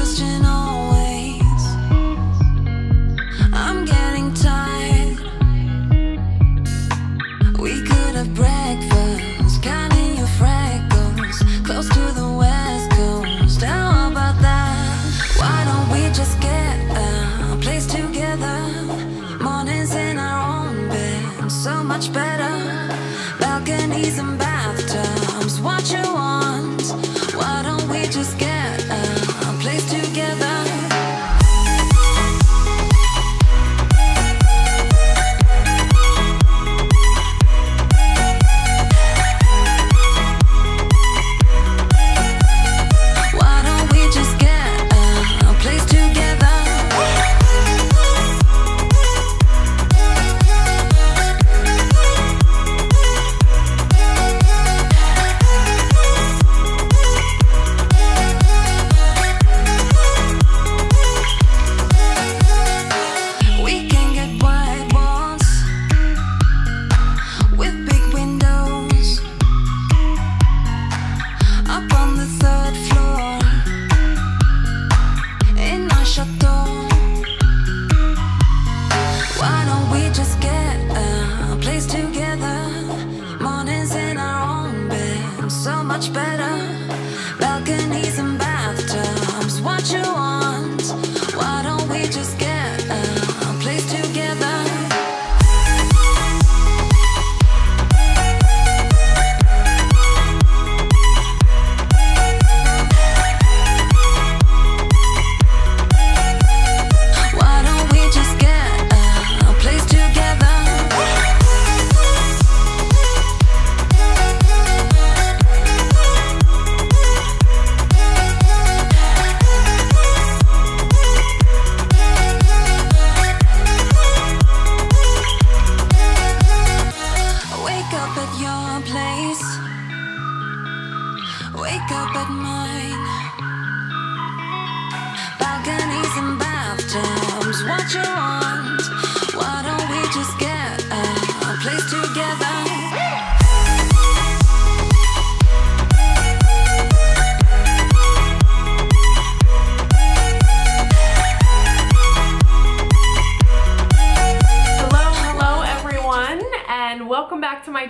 question always. I'm getting tired. We could have breakfast, counting your freckles, close to the west coast. How about that? Why don't we just get a place together? Mornings in our own bed, so much better. Balconies and bathtubs, what you want. Why don't we just get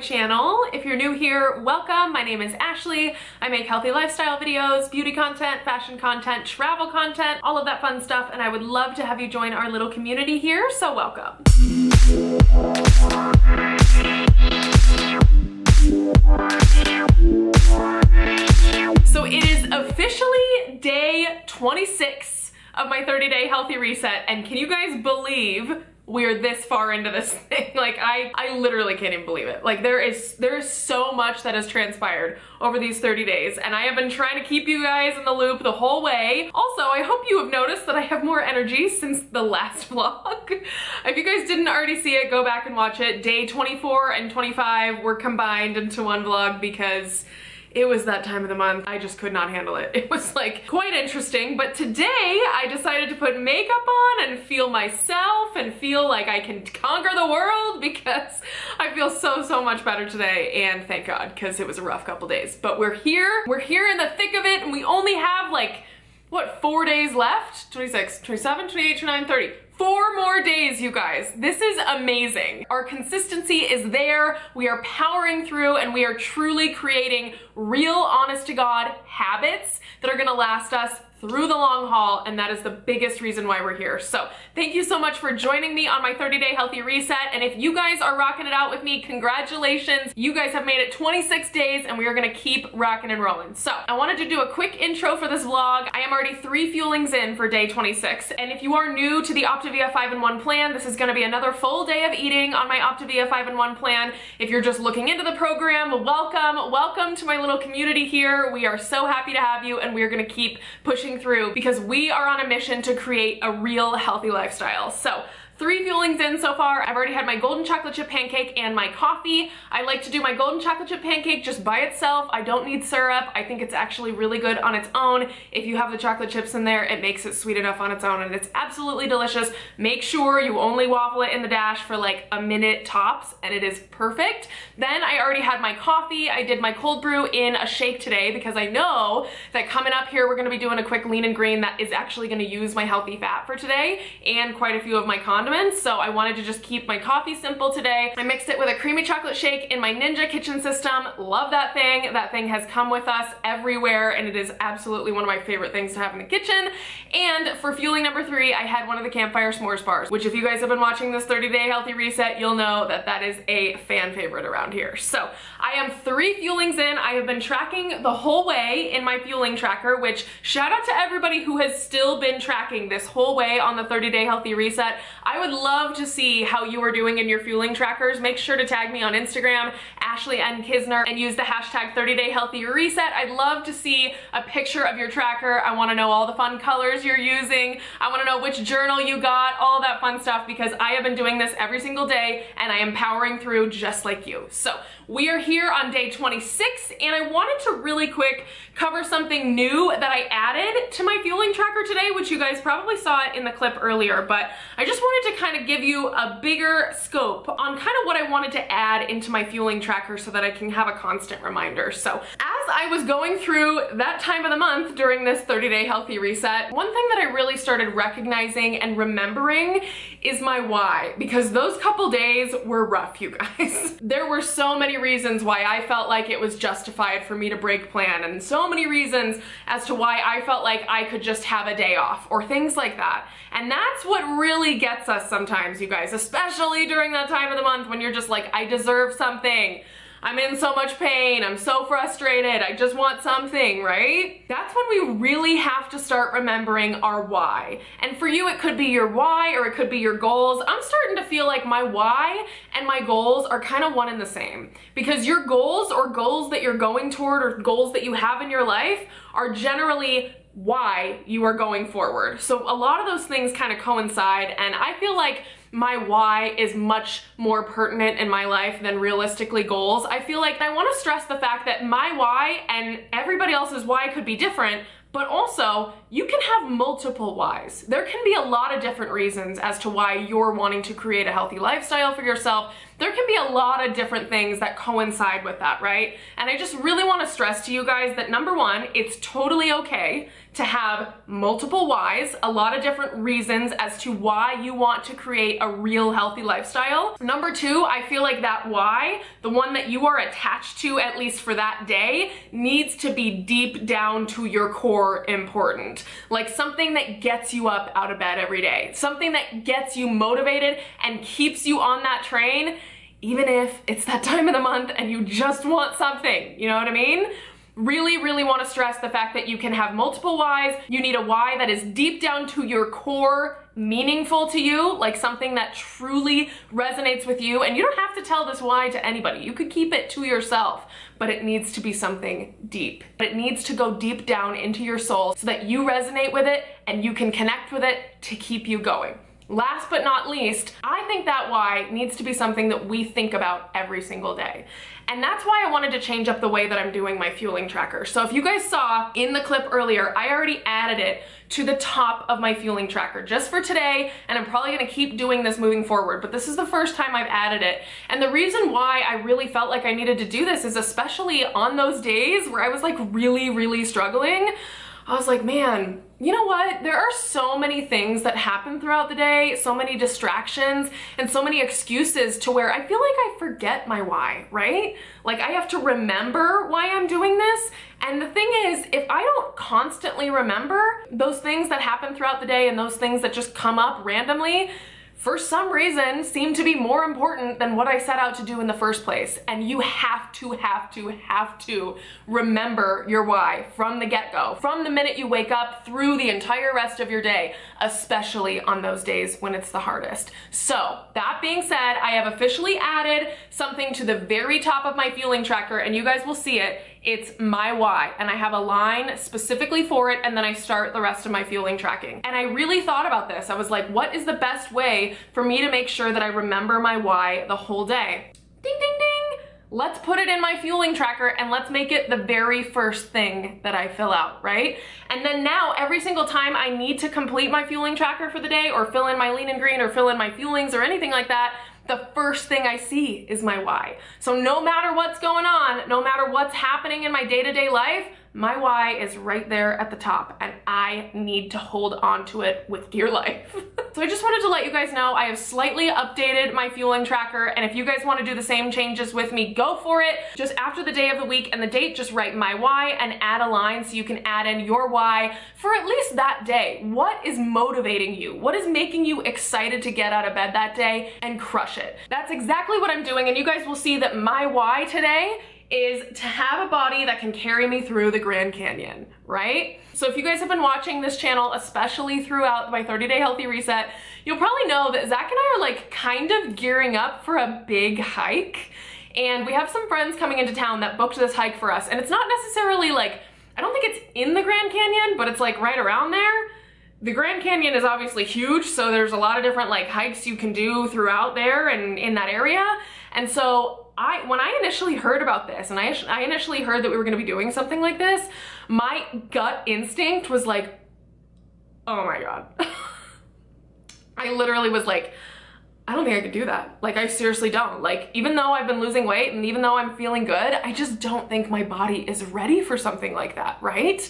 channel. If you're new here, welcome. My name is Ashley. I make healthy lifestyle videos, beauty content, fashion content, travel content, all of that fun stuff, and I would love to have you join our little community here, so welcome. So it is officially day 26 of my 30-day healthy reset, and can you guys believe we're this far into this thing? Like I literally can't even believe it. Like there is so much that has transpired over these 30 days, and I have been trying to keep you guys in the loop the whole way. Also, I hope you have noticed that I have more energy since the last vlog. If you guys didn't already see it, go back and watch it. Day 24 and 25 were combined into one vlog because it was that time of the month. I just could not handle it. It was like quite interesting, but today I decided to put makeup on and feel myself and feel like I can conquer the world because I feel so much better today, and thank God, because it was a rough couple days. But we're here in the thick of it, and we only have like, what, 4 days left? 26, 27, 28, 29, 30. 4 more days, you guys. This is amazing. Our consistency is there. We are powering through, and we are truly creating real, honest to God habits that are gonna last us through the long haul, and that is the biggest reason why we're here. So thank you so much for joining me on my 30-day healthy reset, and if you guys are rocking it out with me, congratulations. You guys have made it 26 days, and we are gonna keep rocking and rolling. So I wanted to do a quick intro for this vlog. I am already 3 fuelings in for day 26, and if you are new to the Optavia 5-in-1 plan, this is gonna be another full day of eating on my Optavia 5-in-1 plan. If you're just looking into the program, welcome. Welcome to my little community here. We are so happy to have you, and we are gonna keep pushing through because we are on a mission to create a real healthy lifestyle. So 3 fuelings in so far. I've already had my golden chocolate chip pancake and my coffee. I like to do my golden chocolate chip pancake just by itself. I don't need syrup. I think it's actually really good on its own. If you have the chocolate chips in there, it makes it sweet enough on its own, and it's absolutely delicious. Make sure you only waffle it in the dash for like a minute tops, and it is perfect. Then I already had my coffee. I did my cold brew in a shake today because I know that coming up here, we're gonna be doing a quick lean and green that is actually gonna use my healthy fat for today and quite a few of my condiments. So I wanted to just keep my coffee simple today. I mixed it with a creamy chocolate shake in my Ninja kitchen system. Love that thing. That thing has come with us everywhere, and it is absolutely one of my favorite things to have in the kitchen. And for fueling number 3, I had one of the Campfire S'mores bars, which if you guys have been watching this 30-day healthy reset, you'll know that that is a fan favorite around here. So I am 3 fuelings in. I have been tracking the whole way in my fueling tracker, which shout out to everybody who has still been tracking this whole way on the 30-day healthy reset. I would love to see how you are doing in your fueling trackers. Make sure to tag me on Instagram, Ashley N Kisner, and use the hashtag 30-day healthy reset. I'd love to see a picture of your tracker. I want to know all the fun colors you're using. I want to know which journal you got, all that fun stuff, because I have been doing this every single day and I am powering through just like you. So we are here on day 26, and I wanted to really quick cover something new that I added to my fueling tracker today, which you guys probably saw it in the clip earlier, but I just wanted to kind of give you a bigger scope on kind of what I wanted to add into my fueling tracker so that I can have a constant reminder. So as I was going through that time of the month during this 30-day healthy reset, one thing that I really started recognizing and remembering is my why, because those couple days were rough, you guys. There were so many reasons why I felt like it was justified for me to break plan, and so many reasons as to why I felt like I could just have a day off or things like that. And that's what really gets us sometimes, you guys, especially during that time of the month when you're just like, I deserve something. I'm in so much pain, I'm so frustrated, I just want something, right? That's when we really have to start remembering our why. And for you, it could be your why or it could be your goals. I'm starting to feel like my why and my goals are kind of one and the same, because your goals or goals that you're going toward or goals that you have in your life are generally why you are going forward. So a lot of those things kind of coincide, and I feel like my why is much more pertinent in my life than realistically goals. I feel like I want to stress the fact that my why and everybody else's why could be different, but also you can have multiple whys. There can be a lot of different reasons as to why you're wanting to create a healthy lifestyle for yourself. There can be a lot of different things that coincide with that, right? And I just really want to stress to you guys that number one, it's totally okay to have multiple whys, a lot of different reasons as to why you want to create a real healthy lifestyle. Number two, I feel like that why, the one that you are attached to at least for that day, needs to be deep down to your core important. Like something that gets you up out of bed every day, something that gets you motivated and keeps you on that train, even if it's that time of the month and you just want something, you know what I mean? Really want to stress the fact that you can have multiple whys. You need a why that is deep down to your core, meaningful to you, like something that truly resonates with you. And you don't have to tell this why to anybody. You could keep it to yourself, but it needs to be something deep. It needs to go deep down into your soul so that you resonate with it and you can connect with it to keep you going. Last but not least, I think that why needs to be something that we think about every single day. And that's why I wanted to change up the way that I'm doing my fueling tracker. So if you guys saw in the clip earlier, I already added it to the top of my fueling tracker just for today, and I'm probably gonna keep doing this moving forward, but this is the first time I've added it. And the reason why I really felt like I needed to do this is especially on those days where I was like really struggling, I was like, man, you know what? There are so many things that happen throughout the day, so many distractions and so many excuses to where I feel like I forget my why, right? Like I have to remember why I'm doing this. And the thing is, if I don't constantly remember those things that happen throughout the day and those things that just come up randomly, for some reason seem to be more important than what I set out to do in the first place. And you have to remember your why from the get-go, from the minute you wake up through the entire rest of your day, especially on those days when it's the hardest. So that being said, I have officially added something to the very top of my fueling tracker, and you guys will see it It's my why, and I have a line specifically for it, and then I start the rest of my fueling tracking. And I really thought about this. I was like, what is the best way for me to make sure that I remember my why the whole day? Ding, ding, ding. Let's put it in my fueling tracker and let's make it the very first thing that I fill out, right? And then now every single time I need to complete my fueling tracker for the day or fill in my lean and green or fill in my fuelings or anything like that, the first thing I see is my why. So no matter what's going on, no matter what's happening in my day-to-day life, my why is right there at the top, and I need to hold on to it with dear life. So I just wanted to let you guys know I have slightly updated my fueling tracker, and if you guys want to do the same changes with me, go for it. Just after the day of the week and the date, just write my why and add a line so you can add in your why for at least that day. What is motivating you? What is making you excited to get out of bed that day and crush it? That's exactly what I'm doing, and you guys will see that my why today is to have a body that can carry me through the Grand Canyon, right? So if you guys have been watching this channel, especially throughout my 30-day healthy reset, you'll probably know that Zach and I are like kind of gearing up for a big hike. And we have some friends coming into town that booked this hike for us. And it's not necessarily like, I don't think it's in the Grand Canyon, but it's like right around there. The Grand Canyon is obviously huge, so there's a lot of different like hikes you can do throughout there and in that area. And so when I initially heard about this, and I initially heard that we were gonna be doing something like this, my gut instinct was like, oh my God. I literally was like, I don't think I could do that. Like, I seriously don't. Like, even though I've been losing weight and even though I'm feeling good, I just don't think my body is ready for something like that, right?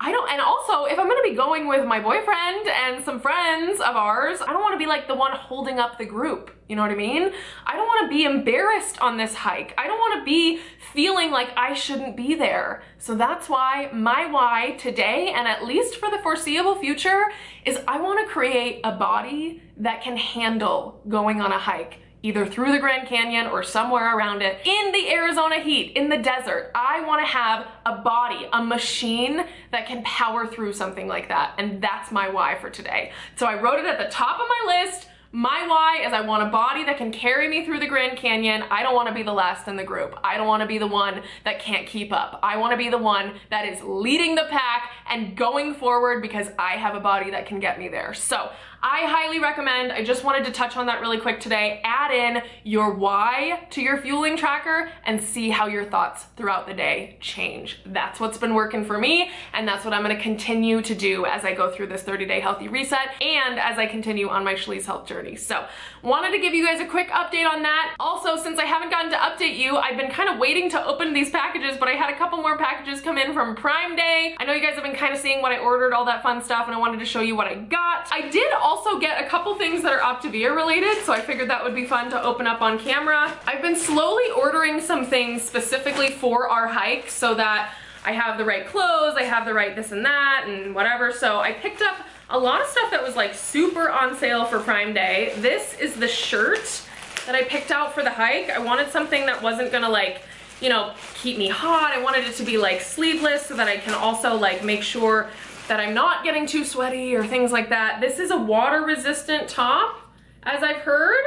I don't, and also if I'm gonna be going with my boyfriend and some friends of ours, I don't wanna be like the one holding up the group, you know what I mean? I don't wanna be embarrassed on this hike. I don't wanna be feeling like I shouldn't be there. So that's why my why today, and at least for the foreseeable future, is I wanna create a body that can handle going on a hike, either through the Grand Canyon or somewhere around it, in the Arizona heat, in the desert. I wanna have a body, a machine that can power through something like that. And that's my why for today. So I wrote it at the top of my list. My why is I want a body that can carry me through the Grand Canyon. I don't wanna be the last in the group. I don't wanna be the one that can't keep up. I wanna be the one that is leading the pack and going forward because I have a body that can get me there. So I highly recommend, I just wanted to touch on that really quick today, add in your why to your fueling tracker and see how your thoughts throughout the day change. That's what's been working for me, and that's what I'm gonna continue to do as I go through this 30-day healthy reset and as I continue on my Shalee's health journey. So wanted to give you guys a quick update on that. Also, since I haven't gotten to update you, I've been kind of waiting to open these packages, but I had a couple more packages come in from Prime Day. I know you guys have been kind of seeing what I ordered, all that fun stuff, and I wanted to show you what I got. I did also get a couple things that are Optavia related, so I figured that would be fun to open up on camera. I've been slowly ordering some things specifically for our hike so that I have the right clothes, I have the right this and that and whatever. So I picked up a lot of stuff that was like super on sale for Prime Day. This is the shirt that I picked out for the hike. I wanted something that wasn't gonna like, you know, keep me hot. I wanted it to be like sleeveless so that I can also like make sure that I'm not getting too sweaty or things like that. This is a water resistant top, as I've heard,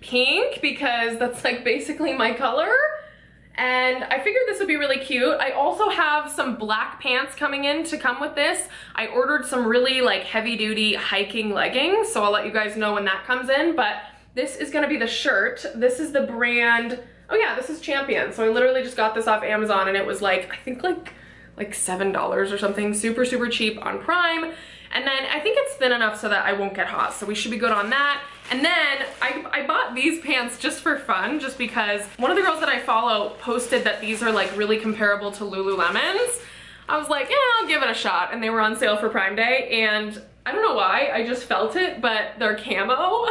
pink, because that's like basically my color. And I figured this would be really cute. I also have some black pants coming in to come with this. I ordered some really like heavy duty hiking leggings, so I'll let you guys know when that comes in, but this is gonna be the shirt. This is the brand, oh yeah, this is Champion. So I literally just got this off Amazon and it was like, I think like $7 or something, super, super cheap on Prime. And then I think it's thin enough so that I won't get hot, so we should be good on that. And then I bought these pants just for fun, just because one of the girls that I follow posted that these are like really comparable to Lululemon's. I was like, yeah, I'll give it a shot. And they were on sale for Prime Day. And I don't know why, I just felt it, but they're camo.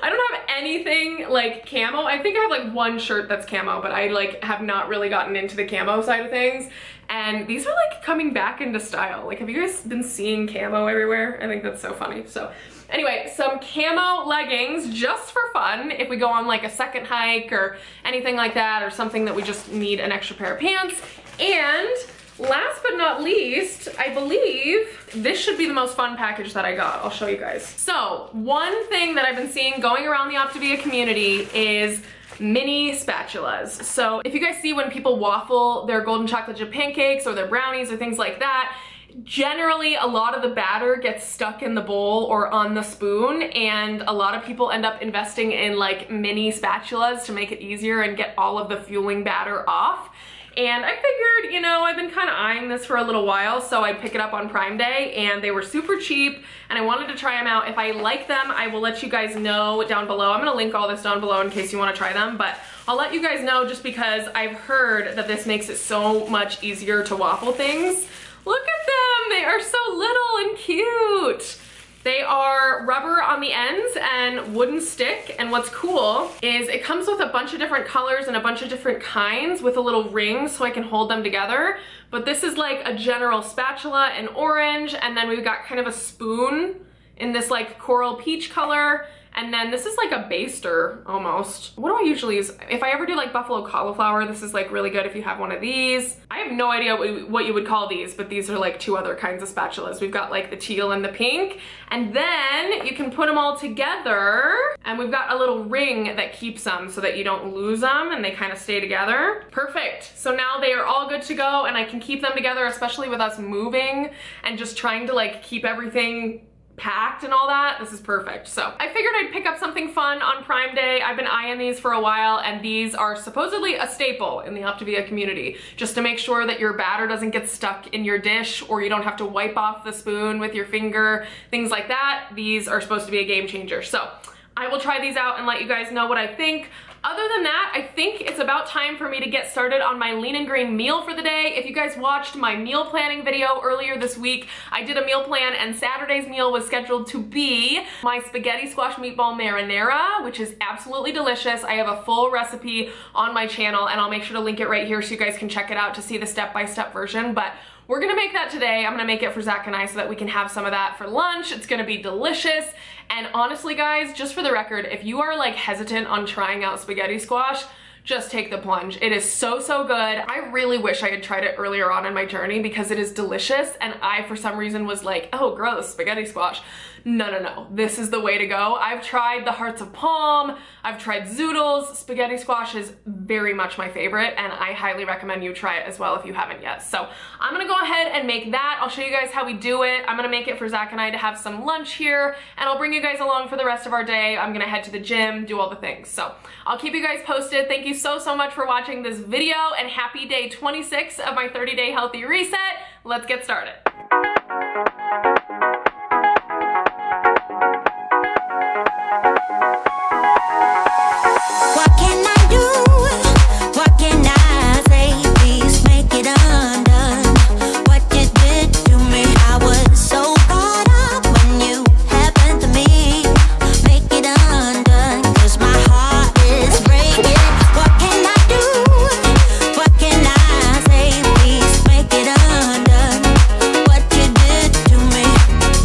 I don't have anything like camo. I think I have like one shirt that's camo, but I like have not really gotten into the camo side of things. And these are like coming back into style. Like, have you guys been seeing camo everywhere? I think that's so funny. So anyway, some camo leggings just for fun. If we go on like a second hike or anything like that, or something that we just need an extra pair of pants. And last but not least, I believe this should be the most fun package that I got. I'll show you guys. So one thing that I've been seeing going around the Optavia community is mini spatulas. So if you guys see when people waffle their golden chocolate chip pancakes or their brownies or things like that, generally a lot of the batter gets stuck in the bowl or on the spoon, and a lot of people end up investing in like mini spatulas to make it easier and get all of the fueling batter off. And I figured, you know, I've been kind of eyeing this for a little while, so I'd pick it up on Prime Day, and they were super cheap, and I wanted to try them out. If I like them, I will let you guys know down below. I'm gonna link all this down below in case you wanna try them, but I'll let you guys know just because I've heard that this makes it so much easier to waffle things. Look at them, they are so little and cute. They are rubber on the ends and wooden stick, and what's cool is it comes with a bunch of different colors and a bunch of different kinds with a little ring so I can hold them together. But this is like a general spatula in orange, and then we've got kind of a spoon in this like coral peach color, and then this is like a baster almost. What do I usually use? If I ever do like buffalo cauliflower, this is like really good if you have one of these. I have no idea what you would call these, but these are like two other kinds of spatulas. We've got like the teal and the pink, and then you can put them all together, and we've got a little ring that keeps them so that you don't lose them and they kind of stay together. Perfect. So now they are all good to go, and I can keep them together, especially with us moving and just trying to like keep everything packed and all that. This is perfect. So I figured I'd pick up something fun on Prime Day. I've been eyeing these for a while, and these are supposedly a staple in the Optavia community, just to make sure that your batter doesn't get stuck in your dish or you don't have to wipe off the spoon with your finger, things like that. These are supposed to be a game changer. So I will try these out and let you guys know what I think. Other than that, I think it's about time for me to get started on my lean and green meal for the day. If you guys watched my meal planning video earlier this week, I did a meal plan, and Saturday's meal was scheduled to be my spaghetti squash meatball marinara, which is absolutely delicious. I have a full recipe on my channel, and I'll make sure to link it right here so you guys can check it out to see the step-by-step version. But we're gonna make that today. I'm gonna make it for Zach and I so that we can have some of that for lunch. It's gonna be delicious. And honestly guys, just for the record, if you are like hesitant on trying out spaghetti squash, just take the plunge. It is so, so good. I really wish I had tried it earlier on in my journey because it is delicious, and I, for some reason, was like, oh, gross, spaghetti squash. No, no, no, this is the way to go. I've tried the Hearts of Palm, I've tried zoodles. Spaghetti squash is very much my favorite, and I highly recommend you try it as well if you haven't yet. So I'm gonna go ahead and make that. I'll show you guys how we do it. I'm gonna make it for Zach and I to have some lunch here, and I'll bring you guys along for the rest of our day. I'm gonna head to the gym, do all the things. So I'll keep you guys posted. Thank you so much for watching this video, and happy day 26 of my 30-day healthy reset. Let's get started. What can I do? What can I say? Please make it undone. What you did to me, I was so caught up when you happened to me. Make it undone, cause my heart is breaking. What can I say, please make it undone. What you did to me.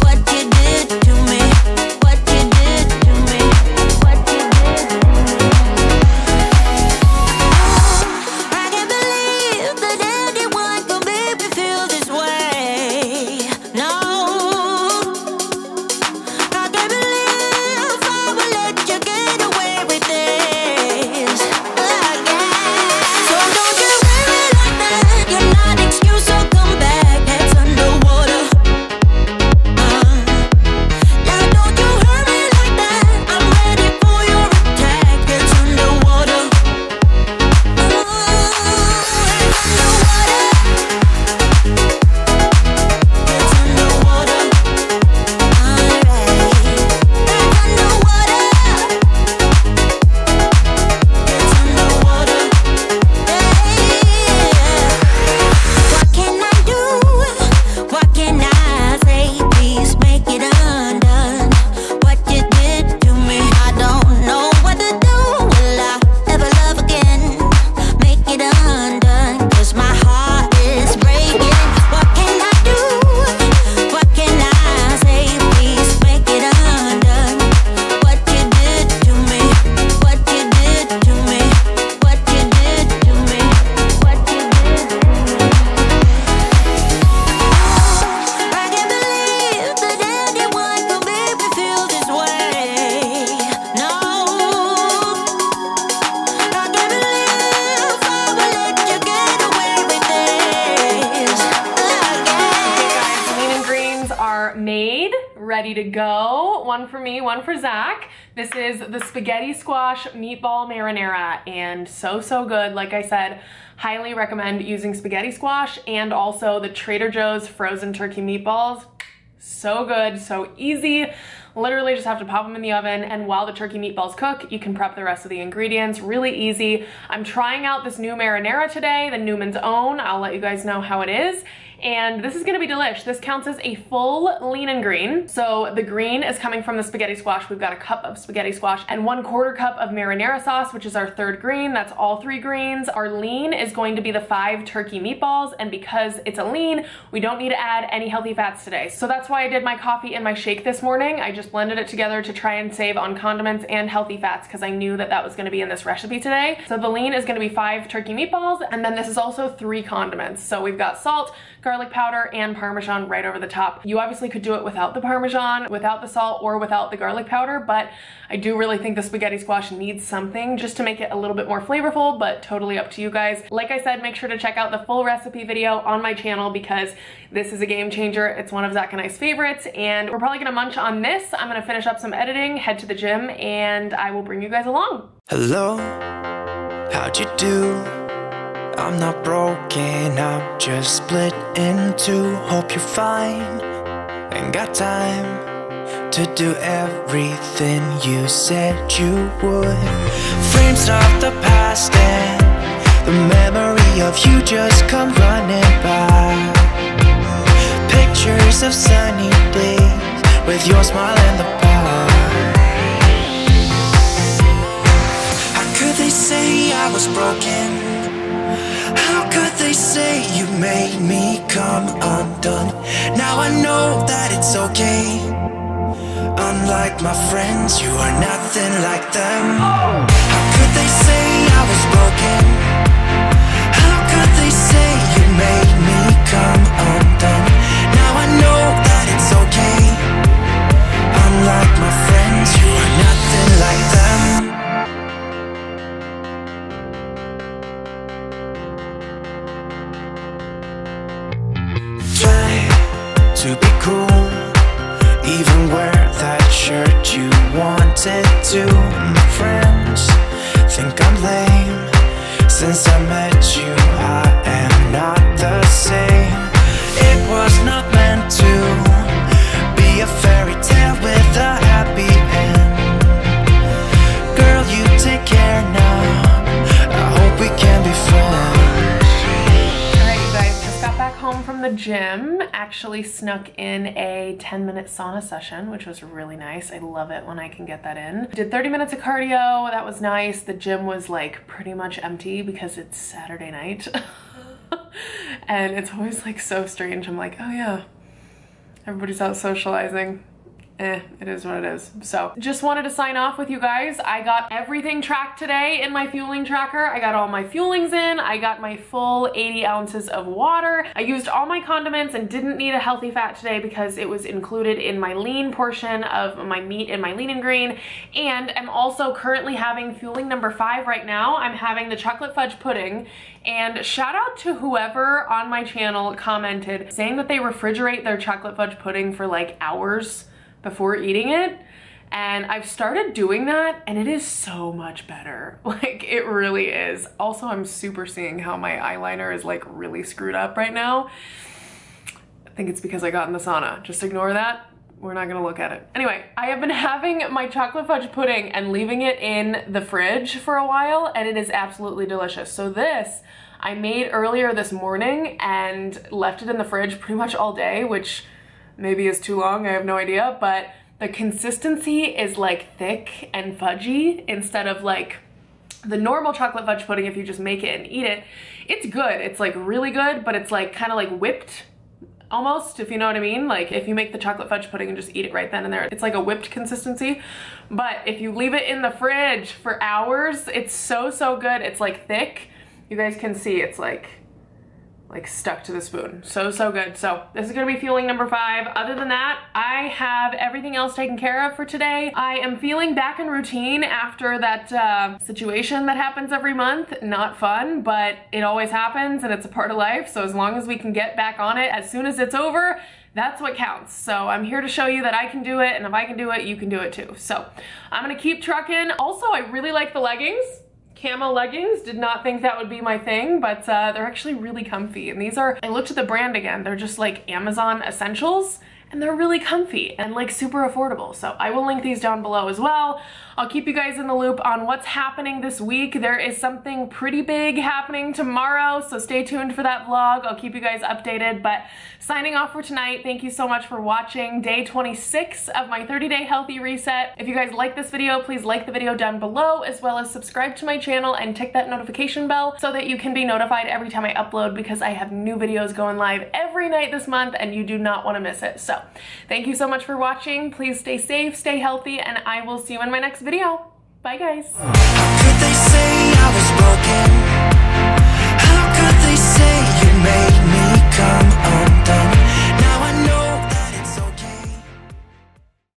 are made, ready to go. One for me, one for Zach. This is the spaghetti squash meatball marinara, and so good. Like I said, highly recommend using spaghetti squash and also the Trader Joe's frozen turkey meatballs. So good, so easy. Literally just have to pop them in the oven, and while the turkey meatballs cook, you can prep the rest of the ingredients. Really easy. I'm trying out this new marinara today, the Newman's Own. I'll let you guys know how it is. And this is gonna be delish. This counts as a full lean and green. So the green is coming from the spaghetti squash. We've got a cup of spaghetti squash and 1/4 cup of marinara sauce, which is our third green. That's all three greens. Our lean is going to be the 5 turkey meatballs. And because it's a lean, we don't need to add any healthy fats today. So that's why I did my coffee and my shake this morning. I just blended it together to try and save on condiments and healthy fats because I knew that that was gonna be in this recipe today. So the lean is gonna be 5 turkey meatballs. And then this is also 3 condiments. So we've got salt, garlic powder, and Parmesan right over the top. You obviously could do it without the Parmesan, without the salt, or without the garlic powder, but I do really think the spaghetti squash needs something just to make it a little bit more flavorful, but totally up to you guys. Like I said, make sure to check out the full recipe video on my channel because this is a game changer. It's one of Zach and I's favorites, and we're probably gonna munch on this. I'm gonna finish up some editing, head to the gym, and I will bring you guys along. Hello, how'd you do? I'm not broken, I'm just split in two. Hope you're fine and got time to do everything you said you would. Frames of the past and the memory of you just come running by. Pictures of sunny days with your smile and the pie. How could they say I was broken? How could they say you made me come undone? Now I know that it's okay. Unlike my friends, you are nothing like them. Oh. How could they say I was broken? How could they say you made me come undone? Now I know that it's okay. Unlike my friends, you are nothing like them. To be cool, even wear that shirt you wanted to. My friends think I'm lame. Since I met you, I am not the same. It was not meant to be a fairy tale with a happy end. Girl, you take care now. I hope we can be friends. Back home from the gym, actually snuck in a 10-minute sauna session, which was really nice. I love it when I can get that in. Did 30 minutes of cardio, that was nice. The gym was like pretty much empty because it's Saturday night. And it's always like so strange. I'm like, oh yeah, everybody's out socializing. It is what it is. So just wanted to sign off with you guys. I got everything tracked today in my fueling tracker. I got all my fuelings in. I got my full 80 ounces of water. I used all my condiments and didn't need a healthy fat today because it was included in my lean portion of my meat and my lean and green. And I'm also currently having fueling number 5 right now. I'm having the chocolate fudge pudding. And shout out to whoever on my channel commented saying that they refrigerate their chocolate fudge pudding for like hours before eating it, and I've started doing that, and it is so much better. Like, it really is. Also, I'm super seeing how my eyeliner is like really screwed up right now. I think it's because I got in the sauna. Just ignore that. We're not gonna look at it. Anyway, I have been having my chocolate fudge pudding and leaving it in the fridge for a while, and it is absolutely delicious. So this I made earlier this morning and left it in the fridge pretty much all day, which maybe it's too long, I have no idea, but the consistency is like thick and fudgy instead of like the normal chocolate fudge pudding if you just make it and eat it. It's good, it's like really good, but it's like kind of like whipped almost, if you know what I mean. Like if you make the chocolate fudge pudding and just eat it right then and there, it's like a whipped consistency. But if you leave it in the fridge for hours, it's so good. It's like thick. You guys can see it's like stuck to the spoon. So good. So this is gonna be fueling number 5. Other than that, I have everything else taken care of for today. I am feeling back in routine after that situation that happens every month. Not fun, but it always happens and it's a part of life. So as long as we can get back on it, as soon as it's over, that's what counts. So I'm here to show you that I can do it, and if I can do it, you can do it too. So I'm gonna keep trucking. Also, I really like the leggings. Camo leggings, did not think that would be my thing, but they're actually really comfy. And these are, I looked at the brand again, they're just like Amazon Essentials, and they're really comfy and like super affordable. So I will link these down below as well. I'll keep you guys in the loop on what's happening this week. There is something pretty big happening tomorrow, so stay tuned for that vlog. I'll keep you guys updated, but signing off for tonight. Thank you so much for watching day 26 of my 30-day healthy reset. If you guys like this video, please like the video down below, as well as subscribe to my channel and tick that notification bell so that you can be notified every time I upload, because I have new videos going live every night this month and you do not want to miss it. So thank you so much for watching. Please stay safe, stay healthy, and I will see you in my next video. Bye, guys.